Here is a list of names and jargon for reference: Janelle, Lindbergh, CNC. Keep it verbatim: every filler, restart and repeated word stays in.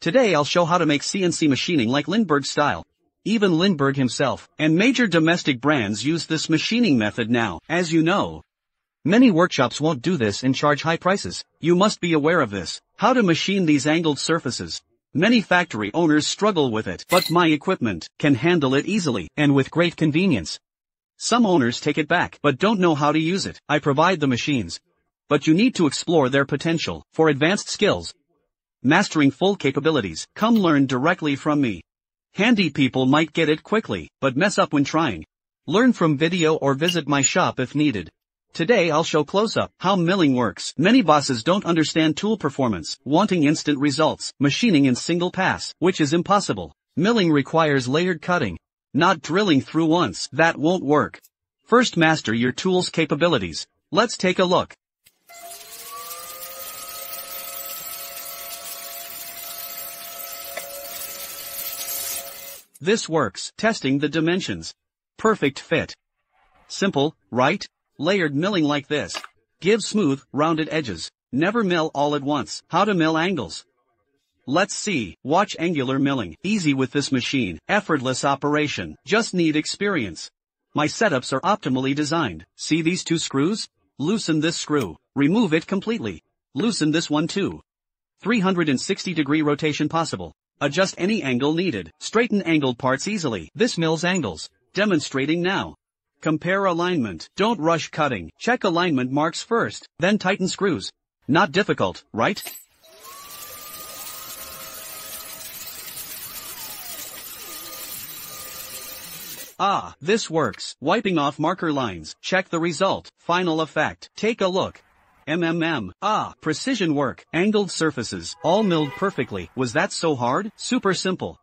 Today I'll show how to make C N C machining like Lindbergh style. Even Lindbergh himself and major domestic brands use this machining method now, as you know. Many workshops won't do this and charge high prices. You must be aware of this. How to machine these angled surfaces. Many factory owners struggle with it, but my equipment can handle it easily and with great convenience. Some owners take it back but don't know how to use it. I provide the machines, but you need to explore their potential for advanced skills. Mastering full capabilities, come learn directly from me. Handy people might get it quickly, but mess up when trying. Learn from video or visit my shop if needed. Today I'll show close-up how milling works. Many bosses don't understand tool performance, wanting instant results, machining in single pass, which is impossible. Milling requires layered cutting. Not drilling through once, that won't work. First master your tool's capabilities. Let's take a look. This works, testing the dimensions. Perfect fit. Simple, right? Layered milling like this. Give smooth, rounded edges. Never mill all at once. How to mill angles. Let's see, watch angular milling, easy with this machine, effortless operation, just need experience. My setups are optimally designed. See these two screws? Loosen this screw, remove it completely. Loosen this one too. three hundred sixty degree rotation possible. Adjust any angle needed, straighten angled parts easily. This mills angles. Demonstrating now. Compare alignment, don't rush cutting, check alignment marks first, then tighten screws. Not difficult, right? Ah, this works. Wiping off marker lines, check the result, final effect, take a look. MMM, ah, precision work, angled surfaces, all milled perfectly. Was that so hard? Super simple.